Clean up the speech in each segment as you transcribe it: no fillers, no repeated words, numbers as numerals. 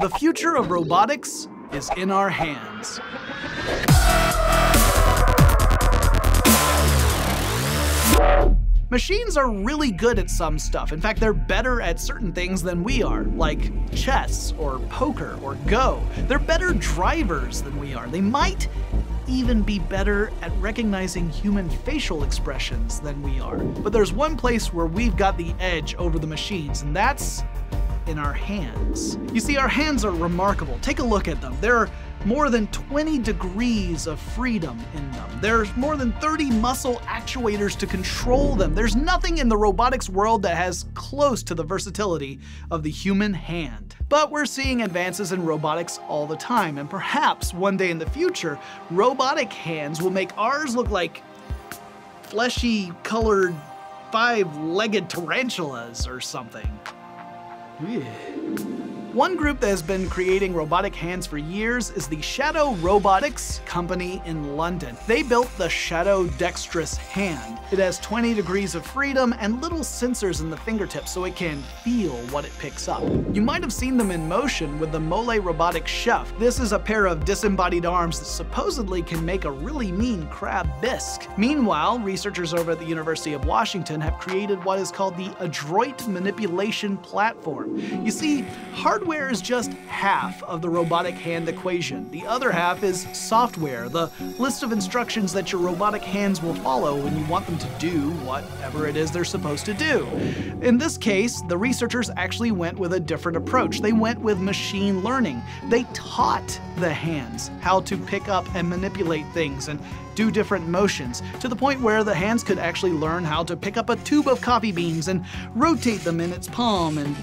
The future of robotics is in our hands. Machines are really good at some stuff. In fact, they're better at certain things than we are, like chess or poker or Go. They're better drivers than we are. They might even be better at recognizing human facial expressions than we are. But there's one place where we've got the edge over the machines, and that's in our hands. You see, our hands are remarkable. Take a look at them. There are more than 20 degrees of freedom in them. There's more than 30 muscle actuators to control them. There's nothing in the robotics world that has close to the versatility of the human hand. But we're seeing advances in robotics all the time, and perhaps one day in the future, robotic hands will make ours look like fleshy, colored, five-legged tarantulas or something. Eww. One group that has been creating robotic hands for years is the Shadow Robotics Company in London. They built the Shadow Dexterous Hand. It has 20 degrees of freedom and little sensors in the fingertips so it can feel what it picks up. You might have seen them in motion with the Mole robotic chef. This is a pair of disembodied arms that supposedly can make a really mean crab bisque. Meanwhile, researchers over at the University of Washington have created what is called the Adroit Manipulation Platform. You see, hardware is just half of the robotic hand equation. The other half is software, the list of instructions that your robotic hands will follow when you want them to do whatever it is they're supposed to do. In this case, the researchers actually went with a different approach. They went with machine learning. They taught the hands how to pick up and manipulate things and do different motions, to the point where the hands could actually learn how to pick up a tube of coffee beans and rotate them in its palm and...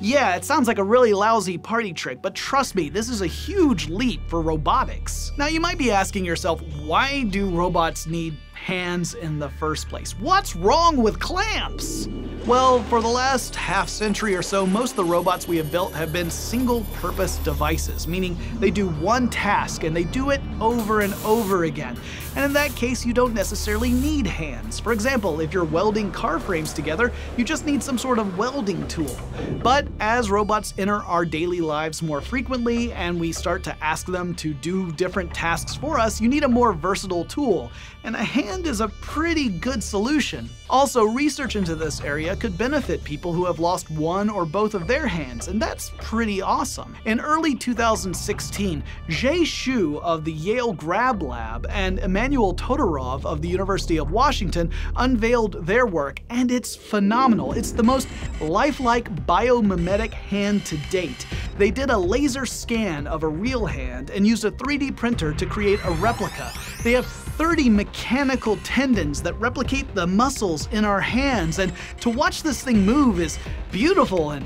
Yeah, it sounds like a really lousy party trick, but trust me, this is a huge leap for robotics. Now, you might be asking yourself, why do robots need hands in the first place? What's wrong with clamps? Well, for the last half century or so, most of the robots we have built have been single-purpose devices, meaning they do one task and they do it over and over again. And in that case, you don't necessarily need hands. For example, if you're welding car frames together, you just need some sort of welding tool. But as robots enter our daily lives more frequently and we start to ask them to do different tasks for us, you need a more versatile tool, and a hand is a pretty good solution. Also, research into this area could benefit people who have lost one or both of their hands, and that's pretty awesome. In early 2016, Zhe Shu of the Yale Grab Lab and Emmanuel Todorov of the University of Washington unveiled their work, and it's phenomenal. It's the most lifelike biomimetic hand to date. They did a laser scan of a real hand and used a 3D printer to create a replica. They have 30 mechanical tendons that replicate the muscles in our hands, and to watch this thing move is beautiful and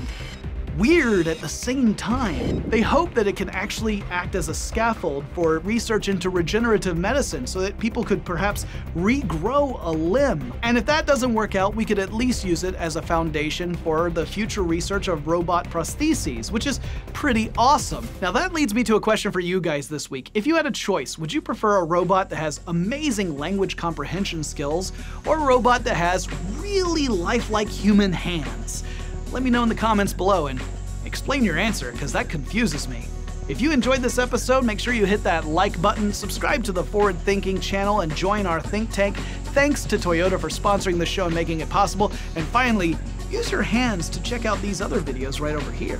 weird at the same time. They hope that it can actually act as a scaffold for research into regenerative medicine so that people could perhaps regrow a limb. And if that doesn't work out, we could at least use it as a foundation for the future research of robot prostheses, which is pretty awesome. Now that leads me to a question for you guys this week. If you had a choice, would you prefer a robot that has amazing language comprehension skills or a robot that has really lifelike human hands? Let me know in the comments below and explain your answer, because that confuses me. If you enjoyed this episode, make sure you hit that like button, subscribe to the Forward Thinking channel, and join our think tank. Thanks to Toyota for sponsoring the show and making it possible. And finally, use your hands to check out these other videos right over here.